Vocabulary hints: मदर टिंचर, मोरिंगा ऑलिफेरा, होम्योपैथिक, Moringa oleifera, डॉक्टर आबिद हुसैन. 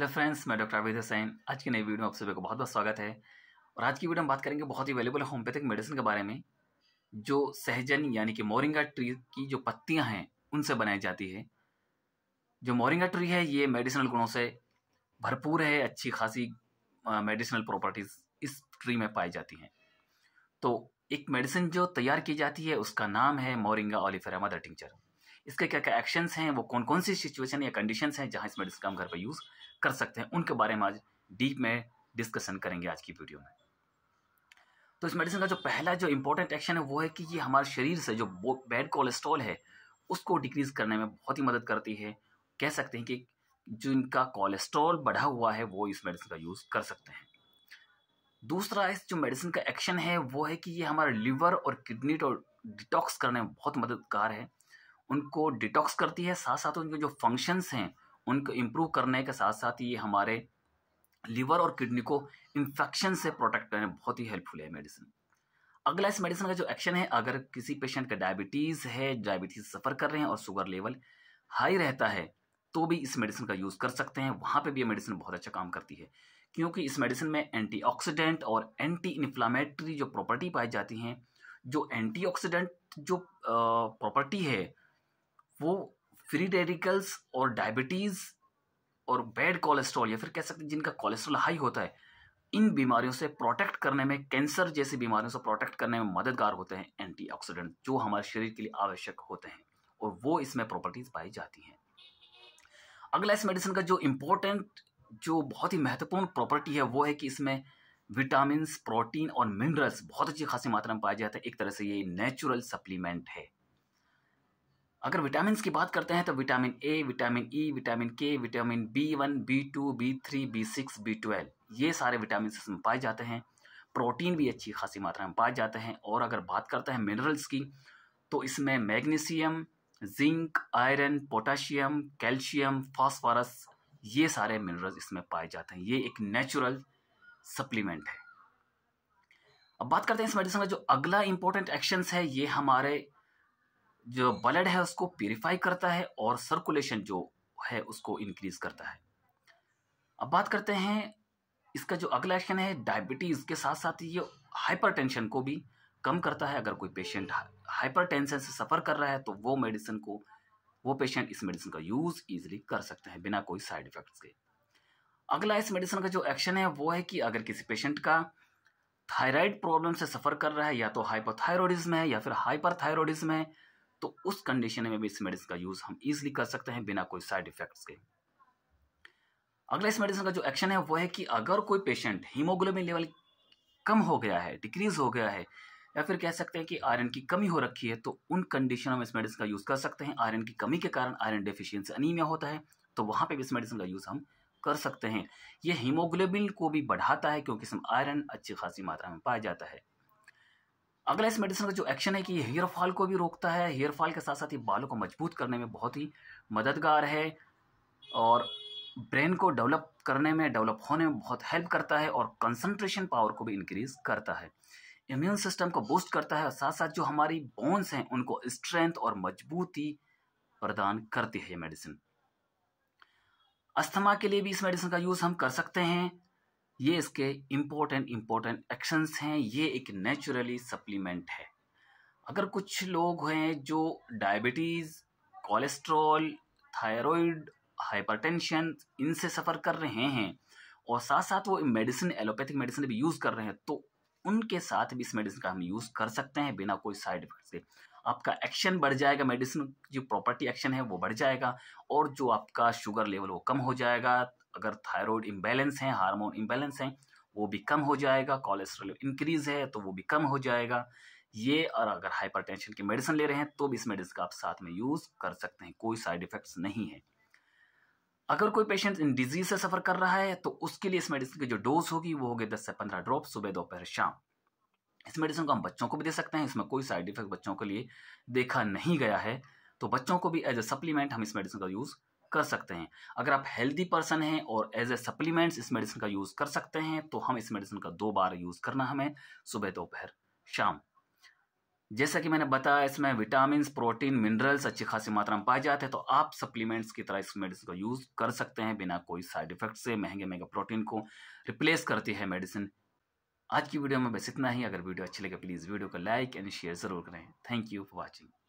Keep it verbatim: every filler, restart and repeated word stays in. Hello friends, मैं डॉक्टर आबिद हुसैन। आज की नई वीडियो में आप सभी को बहुत बहुत स्वागत है। और आज की वीडियो हम बात करेंगे बहुत ही वैल्यूबल होम्योपैथिक मेडिसिन के बारे में, जो सहजन यानी कि मोरिंगा ट्री की जो पत्तियां हैं उनसे बनाई जाती है। जो मोरिंगा ट्री है ये मेडिसिनल गुणों से भरपूर है, अच्छी खासी मेडिसिनल प्रॉपर्टीज़ इस ट्री में पाई जाती हैं। तो एक मेडिसिन जो तैयार की जाती है उसका नाम है मोरिंगा ऑलिफेरा मदर टिंचर। इसके क्या क्या एक्शंस हैं, वो कौन कौन सी सिचुएशन या कंडीशंस हैं जहां इस मेडिसिन का हम घर पर यूज़ कर सकते हैं, उनके बारे में आज डीप में डिस्कशन करेंगे आज की वीडियो में। तो इस मेडिसिन का जो पहला जो इम्पोर्टेंट एक्शन है वो है कि ये हमारे शरीर से जो बैड कोलेस्ट्रॉल है उसको डिक्रीज़ करने में बहुत ही मदद करती है। कह सकते हैं कि जिनका कोलेस्ट्रॉल बढ़ा हुआ है वो इस मेडिसिन का यूज़ कर सकते हैं। दूसरा इस जो मेडिसिन का एक्शन है वो है कि ये हमारे लीवर और किडनी को डिटॉक्स करने में बहुत मददगार है, उनको डिटॉक्स करती है। साथ साथ उनके जो फंक्शंस हैं उनको इम्प्रूव करने के साथ साथ ये हमारे लीवर और किडनी को इन्फेक्शन से प्रोटेक्ट करने में बहुत ही हेल्पफुल है मेडिसिन। अगला इस मेडिसिन का जो एक्शन है, अगर किसी पेशेंट का डायबिटीज़ है, डायबिटीज़ सफ़र कर रहे हैं और शुगर लेवल हाई रहता है तो भी इस मेडिसिन का यूज़ कर सकते हैं। वहाँ पे भी ये मेडिसिन बहुत अच्छा काम करती है, क्योंकि इस मेडिसिन में एंटीऑक्सीडेंट और एंटी इन्फ्लामेटरी जो प्रॉपर्टी पाई जाती हैं। जो एंटीऑक्सीडेंट जो प्रॉपर्टी है वो फ्री रेडिकल्स और डायबिटीज़ और बैड कोलेस्ट्रॉल या फिर कह सकते हैं जिनका कोलेस्ट्रॉल हाई होता है, इन बीमारियों से प्रोटेक्ट करने में, कैंसर जैसी बीमारियों से प्रोटेक्ट करने में मददगार होते हैं एंटीऑक्सीडेंट, जो हमारे शरीर के लिए आवश्यक होते हैं और वो इसमें प्रॉपर्टीज़ पाई जाती हैं। अगला इस मेडिसिन का जो इम्पोर्टेंट जो बहुत ही महत्वपूर्ण प्रॉपर्टी है वो है कि इसमें विटामिन्स, प्रोटीन और मिनरल्स बहुत अच्छी खासी मात्रा में पाए जाते हैं। एक तरह से ये नेचुरल सप्लीमेंट है। अगर विटामिन्स की बात करते हैं तो vitamin A, vitamin E, vitamin K, vitamin B one, B two, B three, B six, B twelve, ये सारे विटामिन्स इसमें पाए जाते हैं। प्रोटीन भी अच्छी खासी मात्रा में पाए जाते हैं। और अगर बात करते हैं मिनरल्स की तो इसमें magnesium, zinc, iron, potassium, calcium, phosphorus, ये सारे मिनरल्स इसमें पाए जाते हैं। ये एक नेचुरल सप्लीमेंट है। अब बात करते हैं इस मेडिसिन का जो अगला इम्पोर्टेंट एक्शंस है, ये हमारे जो ब्लड है उसको प्यूरिफाई करता है और सर्कुलेशन जो है उसको इंक्रीज करता है। अब बात करते हैं इसका जो अगला एक्शन है, डायबिटीज़ के साथ साथ ये हाइपरटेंशन को भी कम करता है। अगर कोई पेशेंट हाइपरटेंशन से सफ़र कर रहा है तो वो मेडिसिन को वो पेशेंट इस मेडिसिन का यूज़ ईजिली कर सकते हैं बिना कोई साइड इफ़ेक्ट्स के। अगला इस मेडिसिन का जो एक्शन है वो है कि अगर किसी पेशेंट का थायराइड प्रॉब्लम से सफ़र कर रहा है, या तो हाइपोथायरॉयडिज्म है या फिर हाइपरथायरॉयडिज्म है, तो उस कंडीशन में भी इस मेडिसिन का यूज़ हम ईजिली कर सकते हैं बिना कोई साइड इफ़ेक्ट्स के। अगला इस मेडिसिन का जो एक्शन है वो है कि अगर कोई पेशेंट हीमोग्लोबिन लेवल कम हो गया है, डिक्रीज़ हो गया है, या फिर कह सकते हैं कि आयरन की कमी हो रखी है, तो उन कंडीशनों में इस मेडिसिन का यूज़ कर सकते हैं। आयरन की कमी के कारण आयरन डेफिशिएंसी अनीमिया होता है, तो वहाँ पे भी इस मेडिसिन का यूज़ हम कर सकते हैं। ये हीमोग्लोबिन को भी बढ़ाता है क्योंकि इसमें आयरन अच्छी खासी मात्रा में पाया जाता है। अगला इस मेडिसिन का जो एक्शन है कि ये हेयर फॉल को भी रोकता है। हेयर फॉल के साथ साथ ये बालों को मजबूत करने में बहुत ही मददगार है और ब्रेन को डेवलप करने में, डेवलप होने में बहुत हेल्प करता है और कंसंट्रेशन पावर को भी इंक्रीज़ करता है। इम्यून सिस्टम को बूस्ट करता है और साथ साथ जो हमारी बोन्स हैं उनको स्ट्रेंथ और मजबूती प्रदान करती है ये मेडिसिन। अस्थमा के लिए भी इस मेडिसिन का यूज़ हम कर सकते हैं। ये इसके इम्पोर्टेंट इम्पोर्टेंट एक्शंस हैं। ये एक नेचुरली सप्लीमेंट है। अगर कुछ लोग हैं जो डायबिटीज़, कोलेस्ट्रॉल, थायराइड, हाइपरटेंशन इनसे सफ़र कर रहे हैं और साथ साथ वो मेडिसिन, एलोपैथिक मेडिसिन भी यूज़ कर रहे हैं, तो उनके साथ भी इस मेडिसिन का हम यूज़ कर सकते हैं बिना कोई साइड इफेक्ट्स के। आपका एक्शन बढ़ जाएगा, मेडिसिन जो प्रॉपर्टी एक्शन है वो बढ़ जाएगा और जो आपका शुगर लेवल वो कम हो जाएगा। अगर थायराइड इम्बैलेंस है, हार्मोन इम्बैलेंस है, वो भी कम हो जाएगा। कोलेस्ट्रॉल इंक्रीज है तो वो भी कम हो जाएगा ये। और अगर हाइपरटेंशन की मेडिसिन ले रहे हैं तो भी इस मेडिसिन का आप साथ में यूज़ कर सकते हैं, कोई साइड इफेक्ट्स नहीं है। अगर कोई पेशेंट इन डिजीज़ से सफ़र कर रहा है तो उसके लिए इस मेडिसिन की जो डोज होगी वो होगी दस से पंद्रह ड्रॉप सुबह, दोपहर, शाम। इस मेडिसिन को हम बच्चों को भी दे सकते हैं, इसमें कोई साइड इफेक्ट बच्चों के लिए देखा नहीं गया है, तो बच्चों को भी एज ए सप्लीमेंट हम इस मेडिसिन का यूज़ कर सकते हैं। अगर आप हेल्दी पर्सन हैं और एज ए सप्लीमेंट्स इस मेडिसिन का यूज़ कर सकते हैं, तो हम इस मेडिसिन का दो बार यूज़ करना हमें, सुबह, दोपहर, शाम। जैसा कि मैंने बताया इसमें विटामिन, प्रोटीन, मिनरल्स अच्छी खासी मात्रा में पाए जाते हैं, तो आप सप्लीमेंट्स की तरह इस मेडिसिन को यूज़ कर सकते हैं बिना कोई साइड इफेक्ट से। महंगे महंगे प्रोटीन को रिप्लेस करती है मेडिसिन। आज की वीडियो में बस इतना ही। अगर वीडियो अच्छी लगे प्लीज़ वीडियो को लाइक एंड शेयर ज़रूर करें। Thank you for watching.